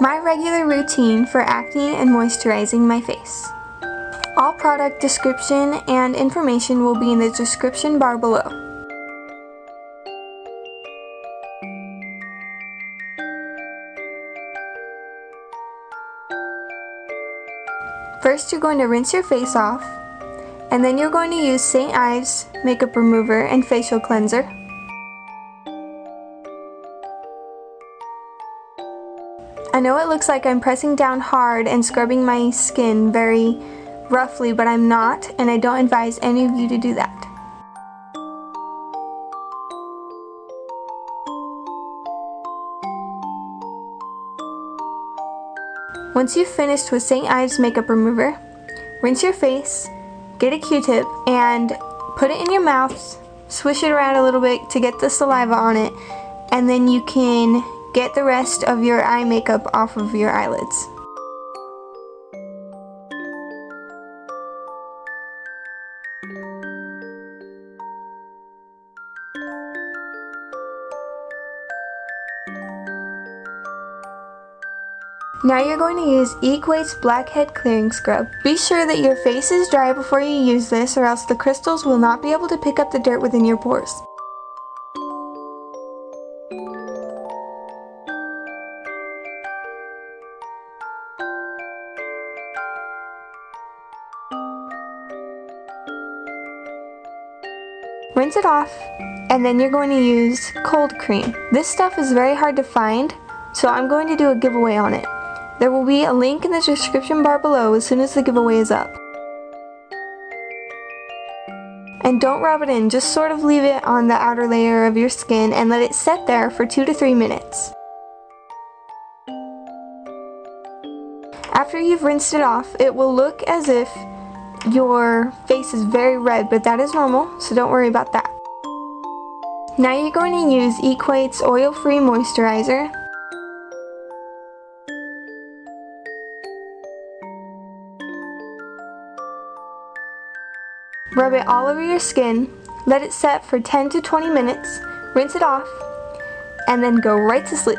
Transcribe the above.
My regular routine for acne and moisturizing my face. All product description and information will be in the description bar below. First, you're going to rinse your face off, and then you're going to use St. Ives makeup remover and facial cleanser. I know it looks like I'm pressing down hard and scrubbing my skin very roughly, but I'm not, and I don't advise any of you to do that. Once you've finished with St. Ives makeup remover, rinse your face, get a Q-tip, and put it in your mouth, swish it around a little bit to get the saliva on it, and then you can get the rest of your eye makeup off of your eyelids. Now you're going to use Equate's Blackhead Clearing Scrub. Be sure that your face is dry before you use this, or else the crystals will not be able to pick up the dirt within your pores. Rinse it off, and then you're going to use cold cream. This stuff is very hard to find, so I'm going to do a giveaway on it. There will be a link in the description bar below as soon as the giveaway is up. And don't rub it in, just sort of leave it on the outer layer of your skin and let it set there for 2 to 3 minutes. After you've rinsed it off, it will look as if your face is very red, but that is normal, so don't worry about that. Now you're going to use Equate's oil-free moisturizer. Rub it all over your skin, let it set for 10 to 20 minutes, rinse it off, and then go right to sleep.